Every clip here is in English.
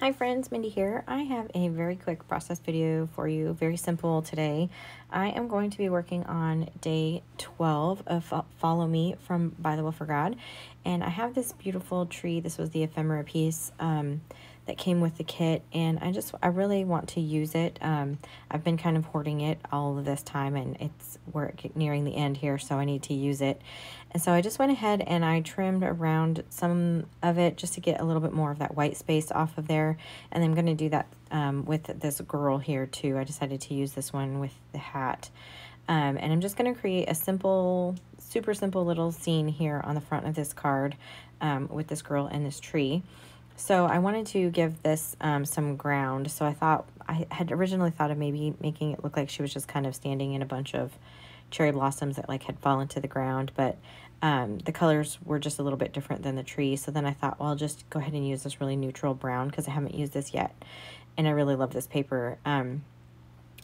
Hi friends, Mindy here. I have a very quick process video for you, very simple today. I am going to be working on day 12 of Follow Me from Bythewell4God, and I have this beautiful tree. This was the ephemera piece that came with the kit, and I really want to use it. I've been kind of hoarding it all of this time, and we're nearing the end here, so I need to use it. And so I just went ahead and I trimmed around some of it just to get a little bit more of that white space off of there. And I'm going to do that with this girl here too. I decided to use this one with the hat. And I'm just going to create a simple, super simple little scene here on the front of this card with this girl and this tree. So I wanted to give this some ground. So I had originally thought of maybe making it look like she was just kind of standing in a bunch of cherry blossoms that like had fallen to the ground, but the colors were just a little bit different than the tree. So then I thought, well, I'll just go ahead and use this really neutral brown because I haven't used this yet. And I really love this paper. I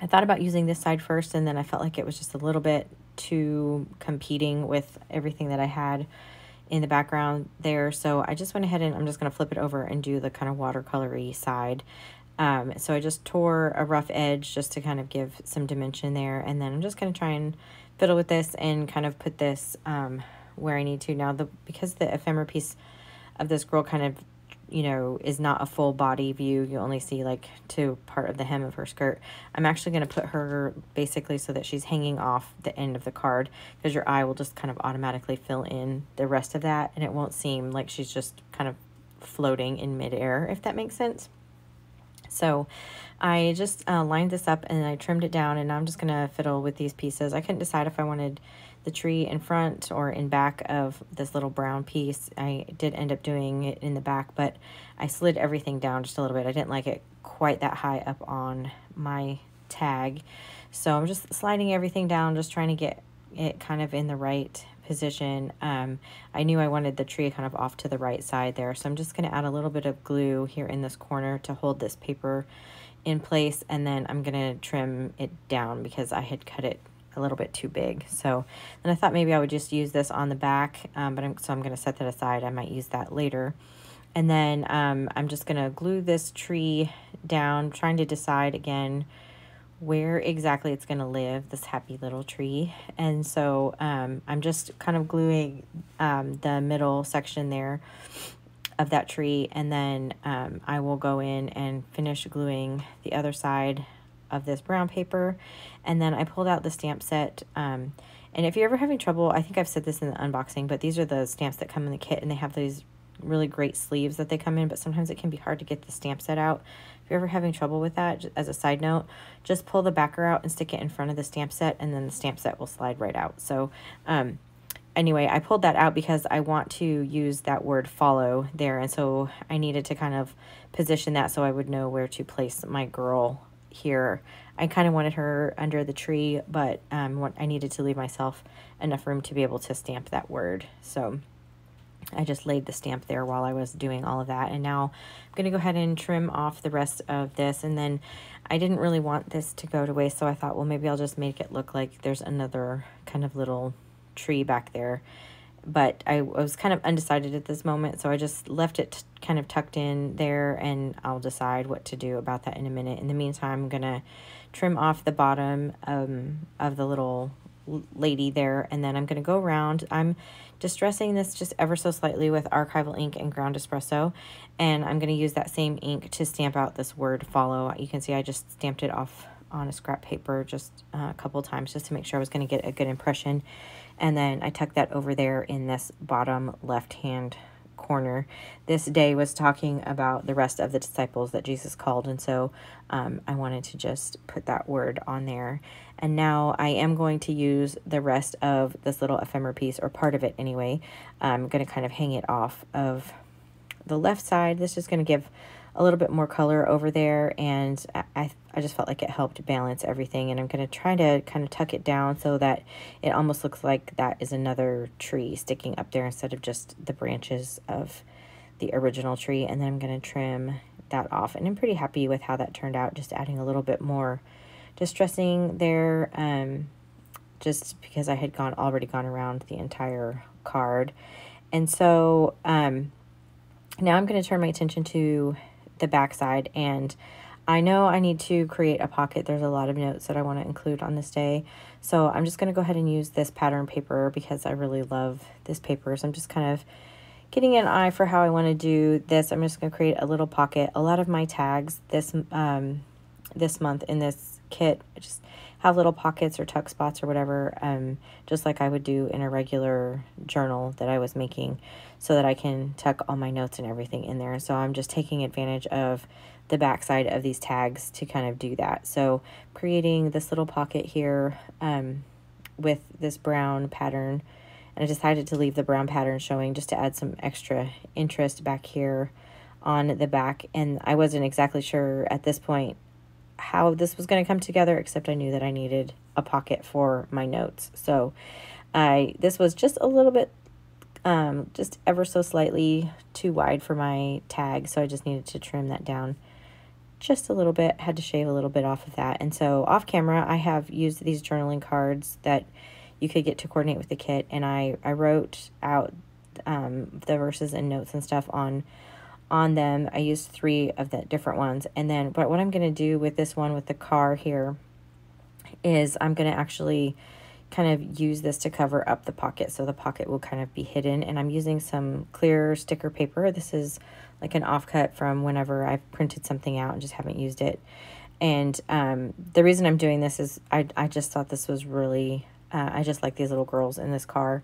thought about using this side first, and then I felt like it was just a little bit too competing with everything that I had in the background there. So I just went ahead and I'm just going to flip it over and do the kind of watercolory side. So I just tore a rough edge just to kind of give some dimension there. And then I'm just going to try and fiddle with this and kind of put this where I need to. Now, because the ephemera piece of this girl kind of, you know, is not a full body view, you only see like to part of the hem of her skirt. I'm actually going to put her basically so that she's hanging off the end of the card, because your eye will just kind of automatically fill in the rest of that, and it won't seem like she's just kind of floating in midair, if that makes sense. So I just lined this up and I trimmed it down, and now I'm just going to fiddle with these pieces. I couldn't decide if I wanted the tree in front or in back of this little brown piece. I did end up doing it in the back, but I slid everything down just a little bit. I didn't like it quite that high up on my tag. So I'm just sliding everything down, just trying to get it kind of in the right position. I knew I wanted the tree kind of off to the right side there, so I'm just going to add a little bit of glue here in this corner to hold this paper in place, and then I'm going to trim it down because I had cut it a little bit too big. So then I thought maybe I would just use this on the back, so I'm going to set that aside. I might use that later. And then I'm just going to glue this tree down, trying to decide again where exactly it's going to live, this happy little tree. And so I'm just kind of gluing the middle section there of that tree, and then I will go in and finish gluing the other side of this brown paper. And then I pulled out the stamp set, and if you're ever having trouble, I think I've said this in the unboxing, but these are the stamps that come in the kit, and they have these really great sleeves that they come in, but sometimes it can be hard to get the stamp set out. If you're ever having trouble with that, as a side note, just pull the backer out and stick it in front of the stamp set, and then the stamp set will slide right out. So anyway, I pulled that out because I want to use that word follow there, and so I needed to kind of position that so I would know where to place my girl here. I kind of wanted her under the tree, but I needed to leave myself enough room to be able to stamp that word. So I just laid the stamp there while I was doing all of that. And now I'm going to go ahead and trim off the rest of this. And then I didn't really want this to go to waste, so I thought, well, maybe I'll just make it look like there's another kind of little tree back there. But I was kind of undecided at this moment, so I just left it kind of tucked in there, and I'll decide what to do about that in a minute. In the meantime, I'm going to trim off the bottom of the little lady there, and then I'm going to go around. I'm distressing this just ever so slightly with archival ink and ground espresso, and I'm going to use that same ink to stamp out this word follow. You can see I just stamped it off on a scrap paper just a couple times just to make sure I was going to get a good impression. And then I tucked that over there in this bottom left-hand corner. This day was talking about the rest of the disciples that Jesus called, and so I wanted to just put that word on there. And now I am going to use the rest of this little ephemera piece, or part of it anyway. I'm going to kind of hang it off of the left side. This is going to give a little bit more color over there, and I just felt like it helped balance everything. And I'm going to try to kind of tuck it down so that it almost looks like that is another tree sticking up there instead of just the branches of the original tree. And then I'm going to trim that off, and I'm pretty happy with how that turned out, just adding a little bit more distressing there, just because I had already gone around the entire card. And so now I'm going to turn my attention to the backside, and I know I need to create a pocket. There's a lot of notes that I want to include on this day. So I'm just going to go ahead and use this pattern paper because I really love this paper. So I'm just kind of getting an eye for how I want to do this. I'm just going to create a little pocket. A lot of my tags this month in this kit just have little pockets or tuck spots or whatever, just like I would do in a regular journal that I was making, so that I can tuck all my notes and everything in there. So I'm just taking advantage of the backside of these tags to kind of do that. So creating this little pocket here with this brown pattern, and I decided to leave the brown pattern showing just to add some extra interest back here on the back. And I wasn't exactly sure at this point how this was going to come together, except I knew that I needed a pocket for my notes. So this was just a little bit, just ever so slightly too wide for my tag, so I just needed to trim that down just a little bit, had to shave a little bit off of that. And so off camera, I have used these journaling cards that you could get to coordinate with the kit, and I wrote out the verses and notes and stuff on them. I used 3 of the different ones. And then, but what I'm going to do with this one with the car here is I'm going to actually kind of use this to cover up the pocket, so the pocket will kind of be hidden. And I'm using some clear sticker paper. This is like an offcut from whenever I've printed something out and just haven't used it. And the reason I'm doing this is I just thought this was really, I just like these little girls in this car.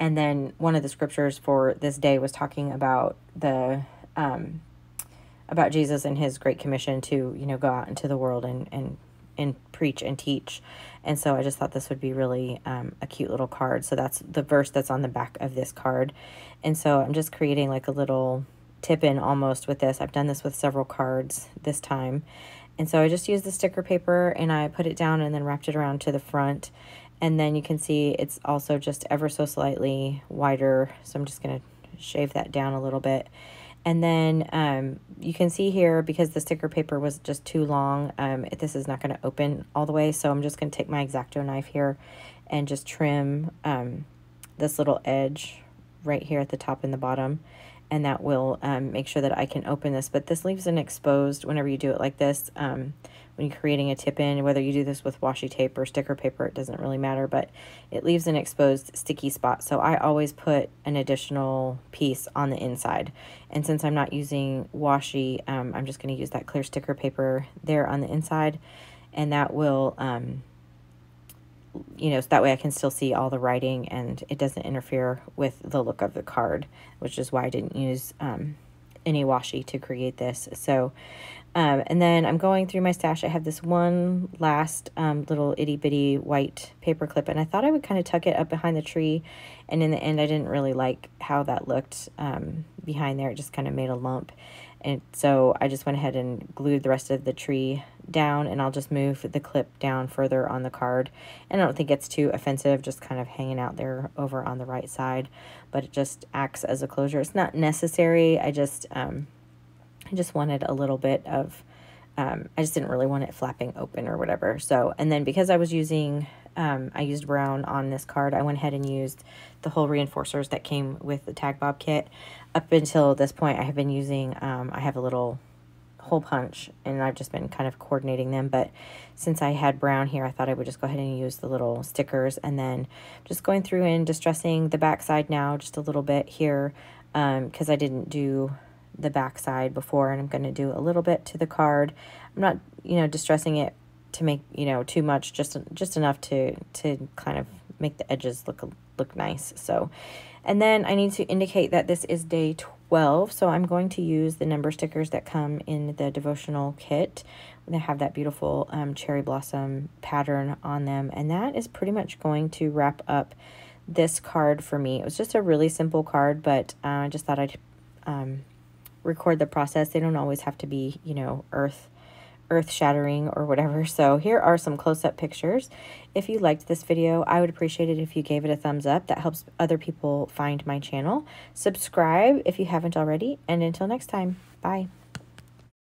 And then one of the scriptures for this day was talking about the about Jesus and his great commission to, you know, go out into the world and preach and teach. And so I just thought this would be really a cute little card. So that's the verse that's on the back of this card. And so I'm just creating like a little tip-in almost with this. I've done this with several cards this time. And so I just used the sticker paper and I put it down and then wrapped it around to the front. And then you can see it's also just ever so slightly wider. So I'm just going to shave that down a little bit. And then you can see here, because the sticker paper was just too long, this is not going to open all the way. So I'm just going to take my X-Acto knife here and just trim this little edge right here at the top and the bottom. And that will make sure that I can open this. But this leaves an exposed whenever you do it like this. When you're creating a tip-in, whether you do this with washi tape or sticker paper, it doesn't really matter. But it leaves an exposed sticky spot. So I always put an additional piece on the inside. And since I'm not using washi, I'm just going to use that clear sticker paper there on the inside. And that will, you know, so that way I can still see all the writing and it doesn't interfere with the look of the card, which is why I didn't use any washi to create this. So, and then I'm going through my stash. I have this one last little itty bitty white paper clip, and I thought I would kind of tuck it up behind the tree. And in the end, I didn't really like how that looked behind there. It just kind of made a lump. And so I just went ahead and glued the rest of the tree down, and I'll just move the clip down further on the card. And I don't think it's too offensive, just kind of hanging out there over on the right side, but it just acts as a closure. It's not necessary. I just wanted a little bit of, I just didn't really want it flapping open or whatever. So, and then because I was using, I used brown on this card, I went ahead and used the whole reinforcers that came with the Tag Bob kit. Up until this point, I have been using, I have a little hole punch, and I've just been kind of coordinating them. But since I had brown here, I thought I would just go ahead and use the little stickers. And then just going through and distressing the backside now just a little bit here, because I didn't do the backside before, and I'm going to do a little bit to the card. I'm not, you know, distressing it to make, you know, too much, just enough to kind of make the edges look nice. So, and then I need to indicate that this is day 12, so I'm going to use the number stickers that come in the devotional kit. They have that beautiful cherry blossom pattern on them, and that is pretty much going to wrap up this card for me. It was just a really simple card, but I just thought I'd record the process. They don't always have to be, you know, earth-shattering or whatever. So here are some close-up pictures. If you liked this video, I would appreciate it if you gave it a thumbs up. That helps other people find my channel. Subscribe if you haven't already, and until next time, bye.